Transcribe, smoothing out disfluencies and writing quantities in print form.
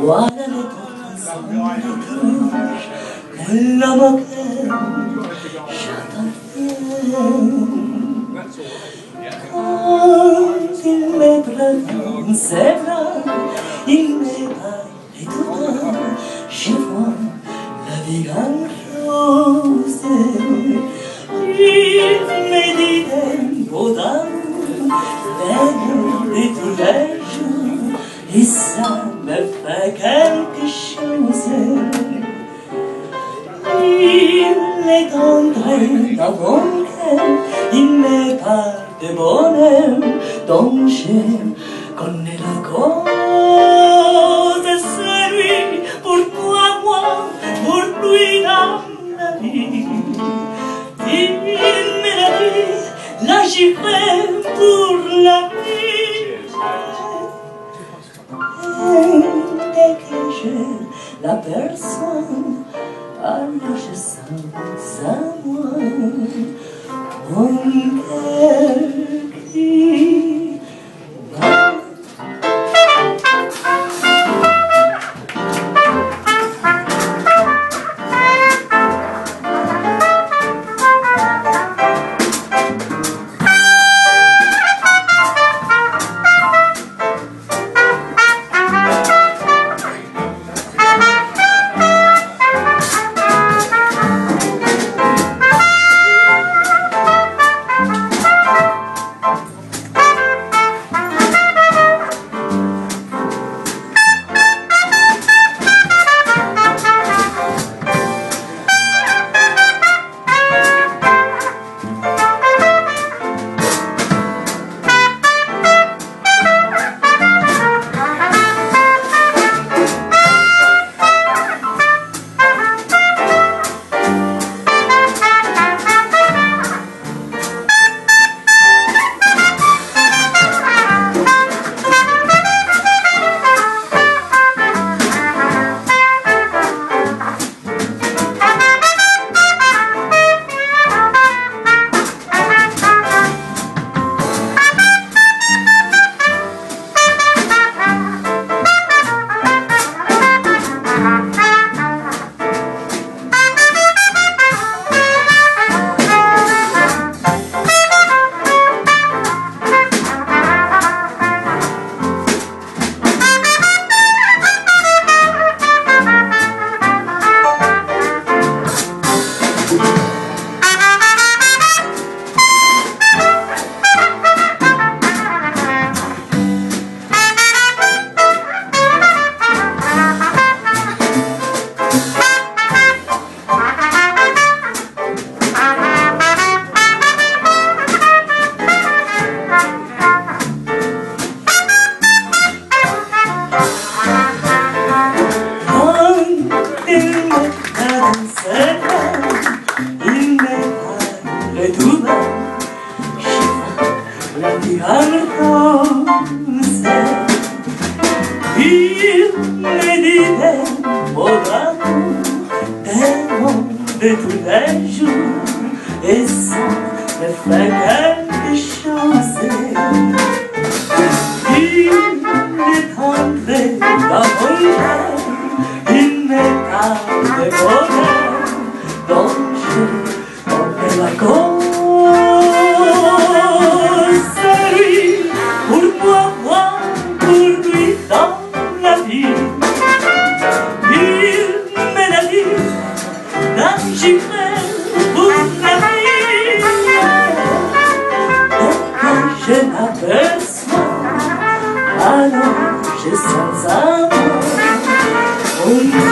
ولد تصمتك كل مكان شطفت قلت المبرد سفرا المبرد شفرا لدي الرأس ريت مديدا بودا لدي تلاجه لسا مفكرك الشمس اللي تنطعي تبونكم إني بعد بونم دونشم con la cosa serví por tu amor por tu vida dime la vie la j'y vais pour la vie la personne alors je sens ça moi mon cœur crie de tous les jours et sans me faire quelque chose il m'est entré dans mon cœur il m'est entré dans mon cœur donc je connais la cause c'est lui pour toi moi pour lui dans la vie J'y vais pour la vie Pourquoi je m'aperçois Alors je sens un mot